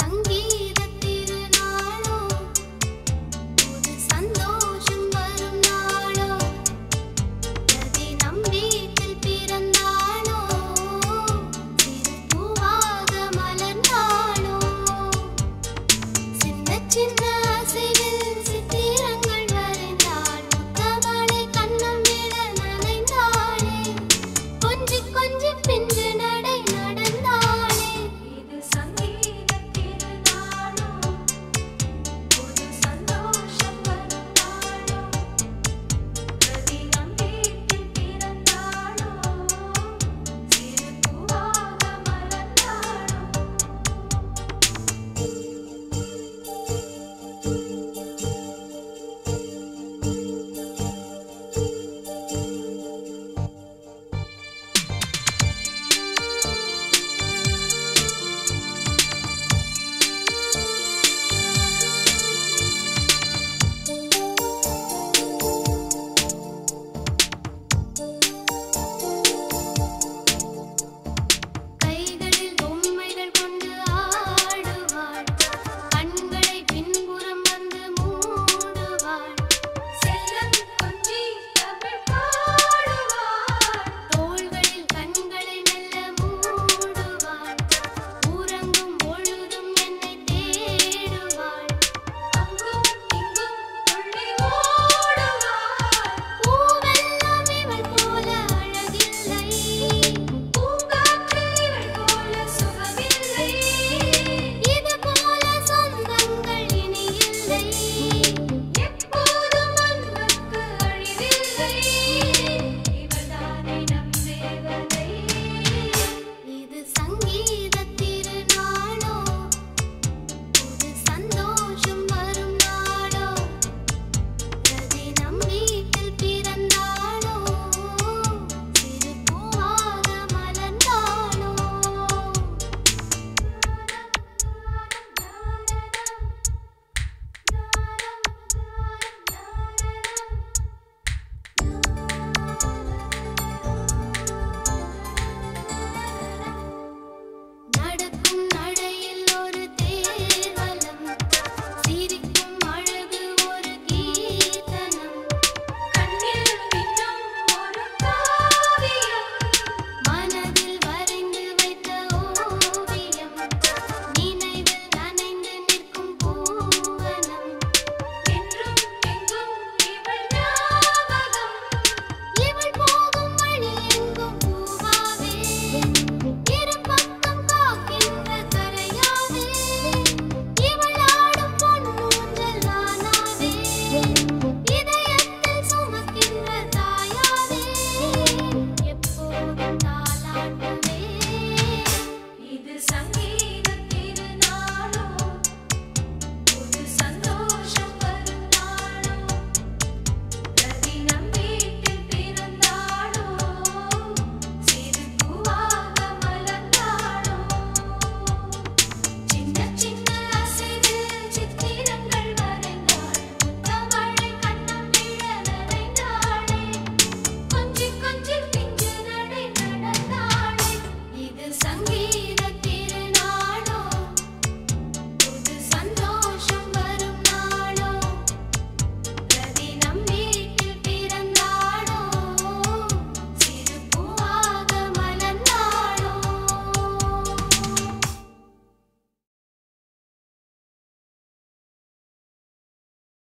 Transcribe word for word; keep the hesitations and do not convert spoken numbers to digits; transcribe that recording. this